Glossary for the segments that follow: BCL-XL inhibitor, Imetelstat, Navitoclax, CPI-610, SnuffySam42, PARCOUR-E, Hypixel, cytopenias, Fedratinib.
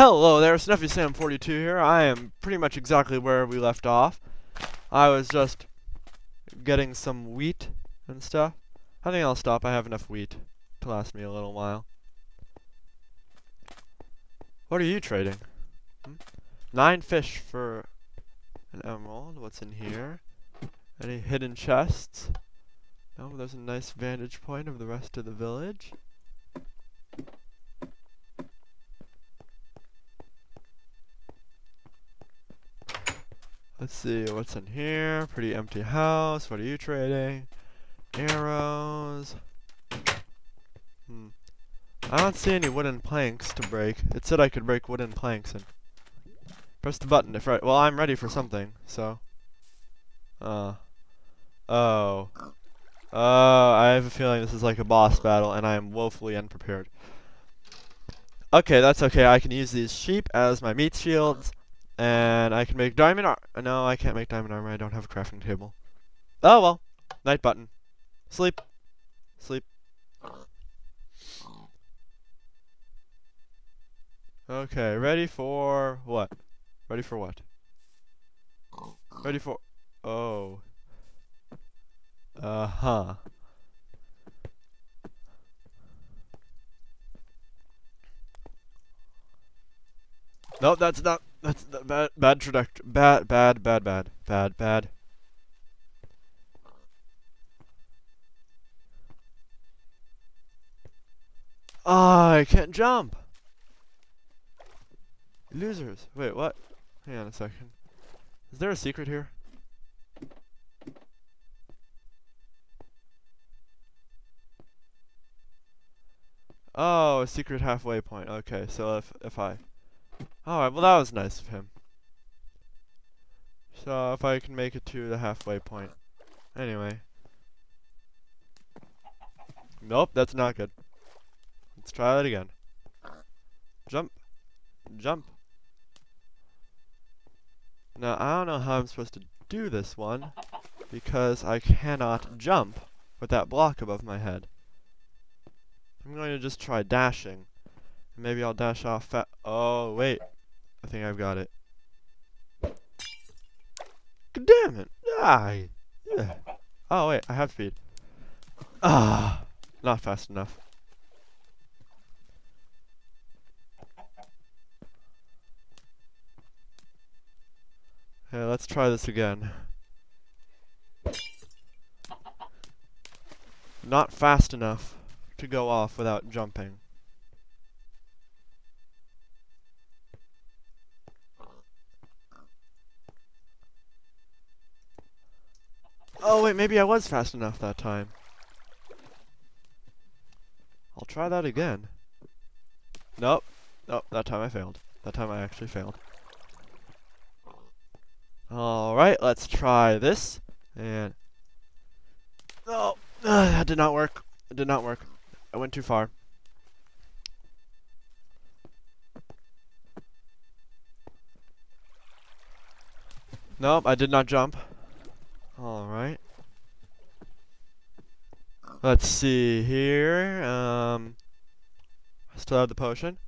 Hello there, SnuffySam42 here. I am pretty much exactly where we left off. I was just getting some wheat and stuff. I think I'll stop. I have enough wheat to last me a little while. What are you trading? 9 fish for an emerald. What's in here? Any hidden chests? No, there's a nice vantage point of the rest of the village. Let's see what's in here. Pretty empty house. What are you trading? Arrows. I don't see any wooden planks to break. It said I could break wooden planks and press the button if right. Well, I'm ready for something, so. I have a feeling this is like a boss battle and I am woefully unprepared. Okay, that's okay. I can use these sheep as my meat shields. And I can make diamond armor. No, I can't make diamond armor. I don't have a crafting table. Oh well. Night button. Sleep. Sleep. Okay, ready for what? Ready for what? Ready for... Oh. Uh-huh. No, that's not... That's the bad trajectory. Bad. Ah, I can't jump. Losers. Wait, what? Hang on a second. Is there a secret here? Oh, a secret halfway point. Okay, so if I... Alright, well that was nice of him. So if I can make it to the halfway point. Anyway. Nope, that's not good. Let's try that again. Jump. Jump. Now I don't know how I'm supposed to do this one, because I cannot jump with that block above my head. I'm going to just try dashing. Maybe I'll dash off oh, wait. I think I've got it. Damn it. Die. Yeah. Oh, wait. I have speed. Ah. Not fast enough. Okay, let's try this again. Not fast enough to go off without jumping. Oh wait, maybe I was fast enough that time. I'll try that again. Nope. Nope, that time I failed. That time I actually failed. Alright, let's try this. And... Oh, that did not work. It did not work. I went too far. Nope, I did not jump. Alright. Let's see here. I still have the potion.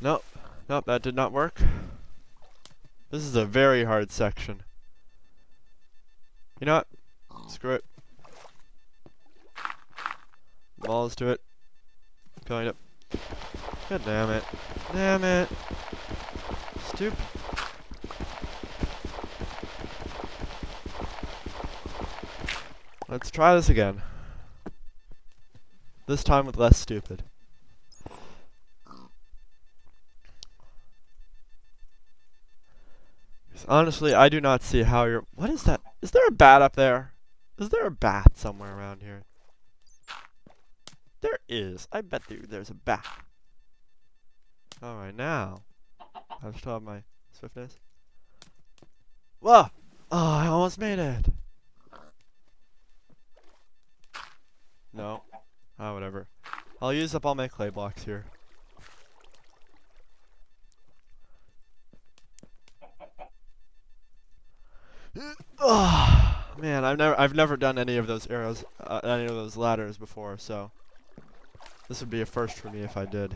Nope. Nope, that did not work. This is a very hard section. You know what? Screw it. Balls to it. Going up. God damn it. Damn it. Stupid. Let's try this again. This time with less stupid. Honestly, I do not see how you're... What is that? Is there a bat up there? Is there a bat somewhere around here? There is. I bet there's a bat. Alright, now. I still have my swiftness. Whoa! Oh, I almost made it. No. Ah, whatever. I'll use up all my clay blocks here. Oh, man, I've never done any of those arrows, any of those ladders before, so this would be a first for me if I did.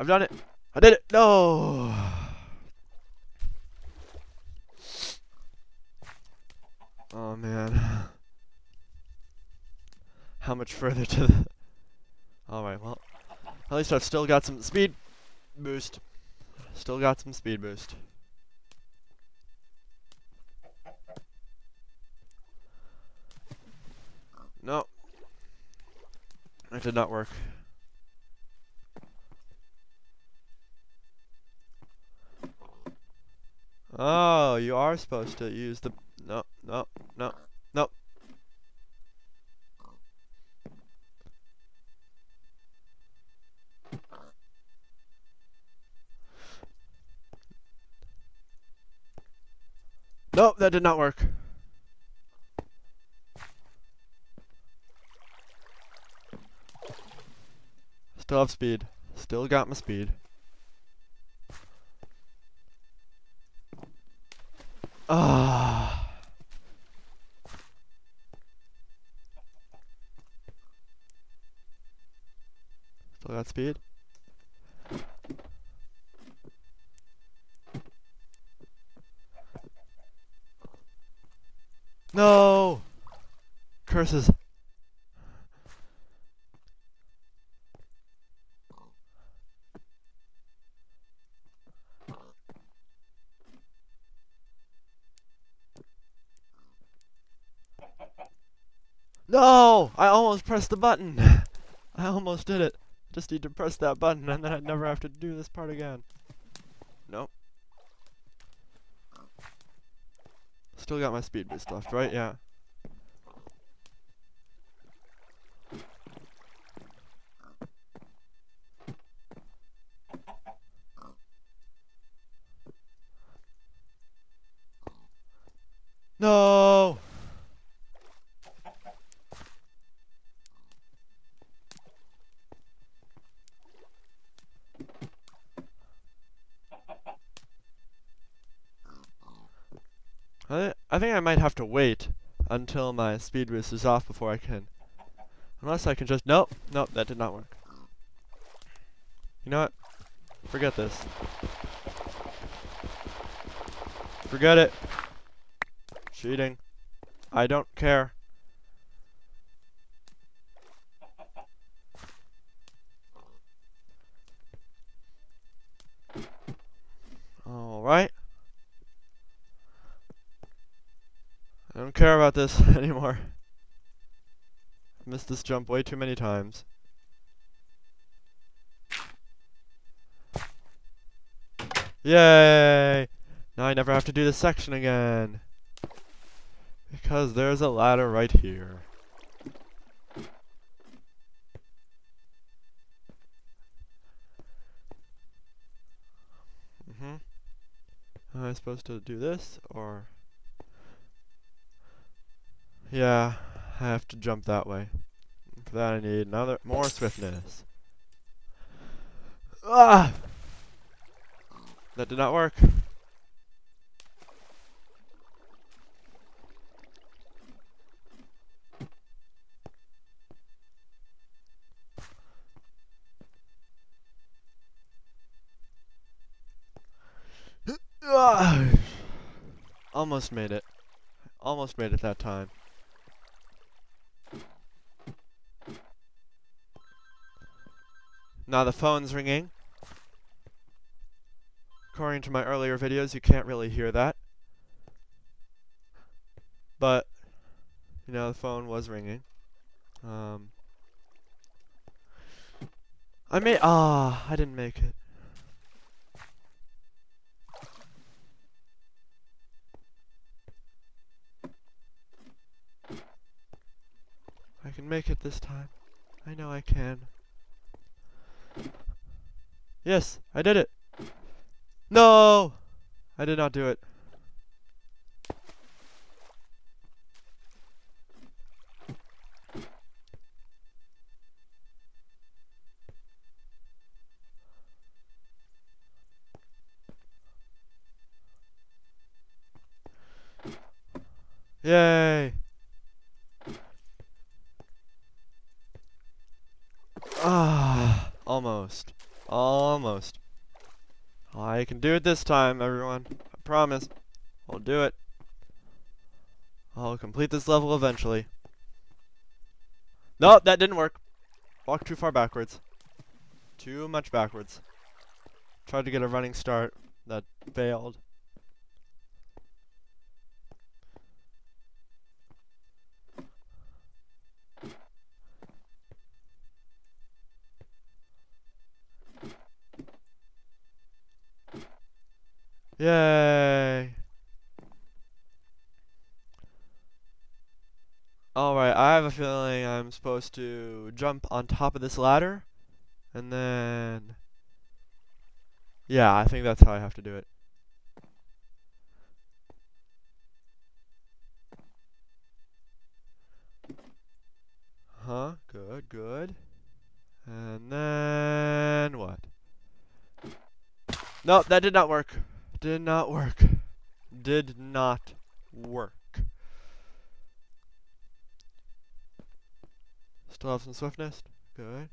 I've done it. I did it. No. Oh, man. How much further to the... Alright, well. At least I've still got some speed boost. Still got some speed boost. No. That did not work. Oh, you are supposed to use the... No, no, no, no. Nope, that did not work. Still have speed. Still got my speed. Ah. Still got speed. No! Curses. No! I almost pressed the button. I almost did it. Just need to press that button and then I'd never have to do this part again. Nope. Still got my speed boost left, right? Yeah. No! I think I might have to wait until my speed boost is off before I can. Unless I can just... Nope. Nope, that did not work. You know what? Forget this. Forget it. Cheating. I don't care. Alright. I don't care about this anymore. I missed this jump way too many times. Yay! Now I never have to do this section again. Because there's a ladder right here. Am I supposed to do this, or... Yeah, I have to jump that way. For that I need another more swiftness. Ah! That did not work. Ah! Almost made it. Almost made it that time. Now the phone's ringing. According to my earlier videos, you can't really hear that. But, you know, the phone was ringing. I didn't make it. I can make it this time. I know I can. Yes, I did it. No, I did not do it. Yay. Almost. Almost. I can do it this time, everyone. I promise. I'll do it. I'll complete this level eventually. Nope, that didn't work. Walked too far backwards. Too much backwards. Tried to get a running start. That failed. Yay! Alright, I have a feeling I'm supposed to jump on top of this ladder, and then... yeah, I think that's how I have to do it. Huh, good, good. And then... what? Nope, that did not work. Did not work. Did not work. Still have some swiftness. Good.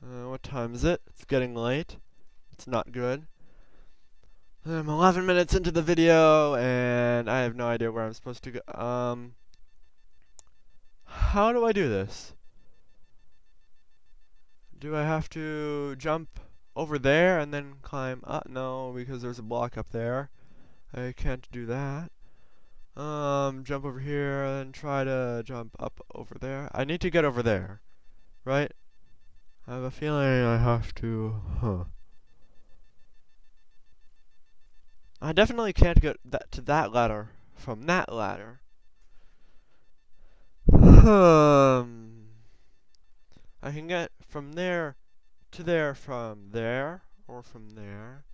What time is it? It's getting late. It's not good. I'm 11 minutes into the video and I have no idea where I'm supposed to go. How do I do this? Do I have to jump over there and then climb up? No, because there's a block up there. I can't do that. Jump over here and try to jump up over there. I need to get over there, right? I have a feeling I have to... huh. I definitely can't get that to that ladder from that ladder. I can get from there to there from there, or from there.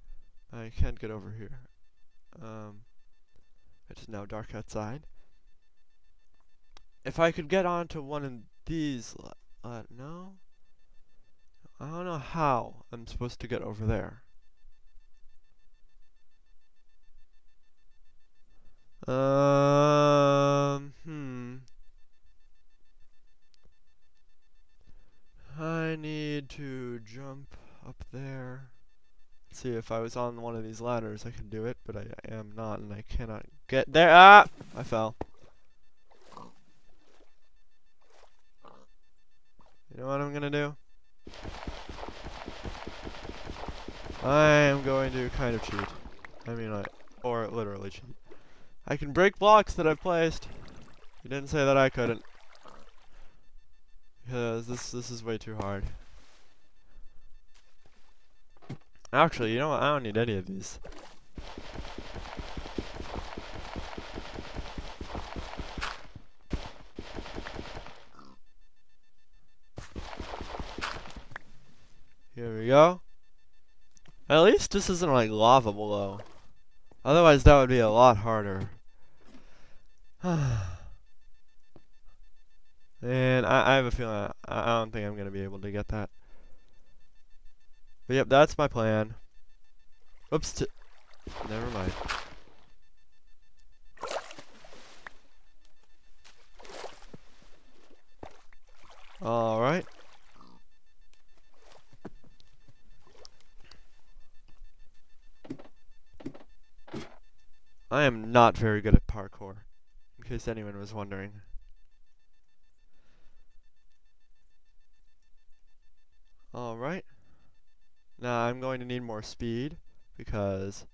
I can't get over here. It's now dark outside. If I could get onto one of these, no? I don't know how I'm supposed to get over there. I need to jump up there. Let's see, if I was on one of these ladders I could do it, but I am not and I cannot get there. Ah! I fell. You know what I'm gonna do? I am going to kind of cheat. I mean, or literally cheat. I can break blocks that I've placed. You didn't say that I couldn't. Because this is way too hard. Actually, you know what? I don't need any of these. Here we go. At least this isn't like lava below. Otherwise that would be a lot harder. And I have a feeling I don't think I'm going to be able to get that. But yep, that's my plan. Oops. Never mind. Alright. I am not very good at parkour, in case anyone was wondering. Alright, now I'm going to need more speed, because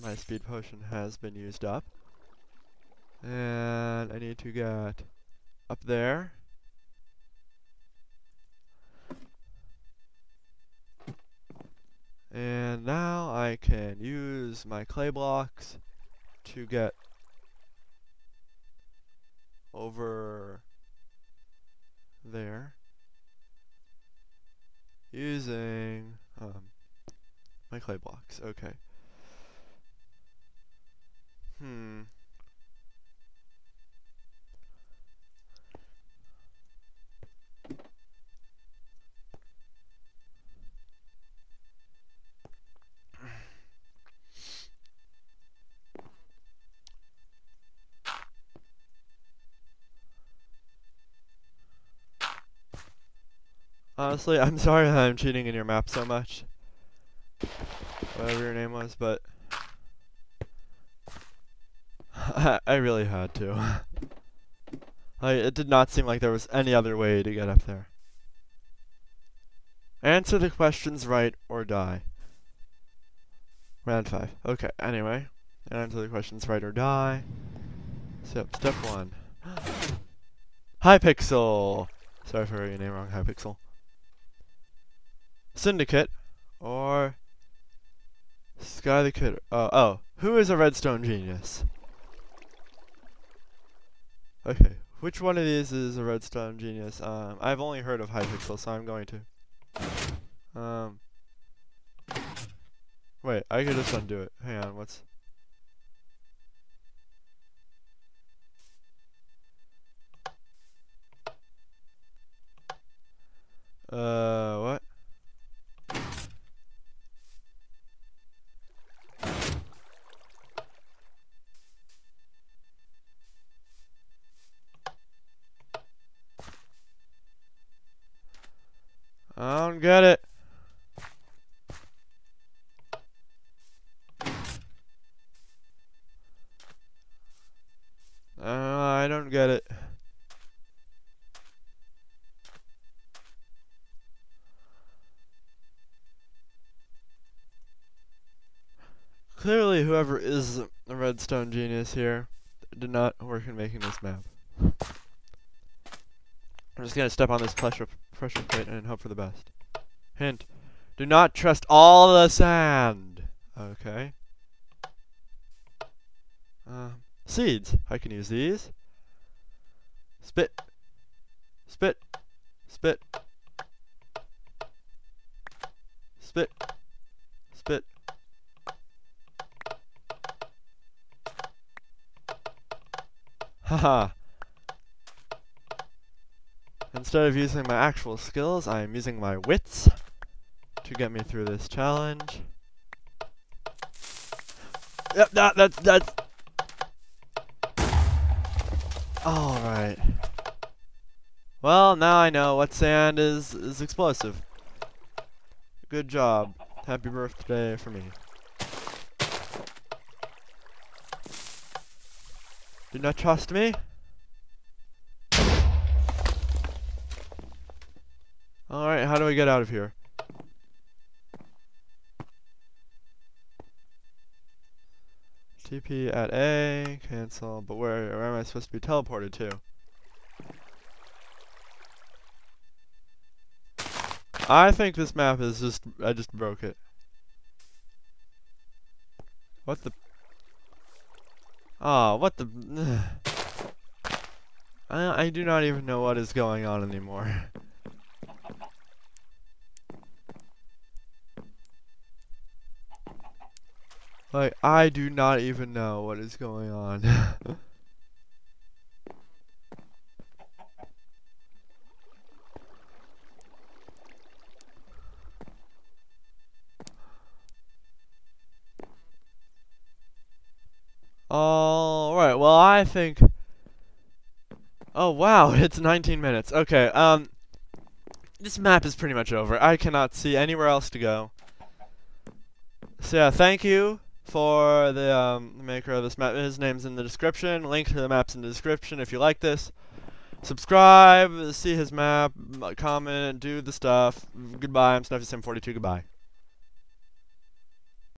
my speed potion has been used up. And I need to get up there. And now I can use my clay blocks to get over there. Using my clay blocks, okay. Honestly, I'm sorry that I'm cheating in your map so much. Whatever your name was, but... I really had to. It did not seem like there was any other way to get up there. Answer the questions right or die. Round 5. Okay, anyway. Answer the questions right or die. So, step 1. Hypixel! Sorry if I wrote your name wrong, Hypixel. Syndicate, or... Sky the Kid. Oh. Who is a redstone genius? Okay. Which one of these is a redstone genius? I've only heard of Hypixel, so I'm going to. Wait, I could just undo it. Hang on, what's... what? I don't get it. I don't get it. Clearly, whoever is a redstone genius here did not work in making this map. I'm just gonna step on this pressure plate and hope for the best. Hint: do not trust all the sand. Okay. Seeds. I can use these. Spit. Spit. Spit. Spit. Spit. Haha. Instead of using my actual skills, I am using my wits to get me through this challenge. Yep, that's... Alright. Well, now I know what sand is explosive. Good job. Happy birthday for me. Do not trust me? Alright, how do I get out of here? TP at A, cancel, but where am I supposed to be teleported to? I think this map is just, I just broke it. What the... Oh, what the... I do not even know what is going on anymore. Like, I do not even know what is going on. Alright, well I think... Oh wow, it's 19 minutes. Okay, this map is pretty much over. I cannot see anywhere else to go. So yeah, thank you for the maker of this map. His name's in the description. Link to the map's in the description if you like this. Subscribe, see his map, comment, do the stuff. Goodbye, I'm SnuffySam42, goodbye.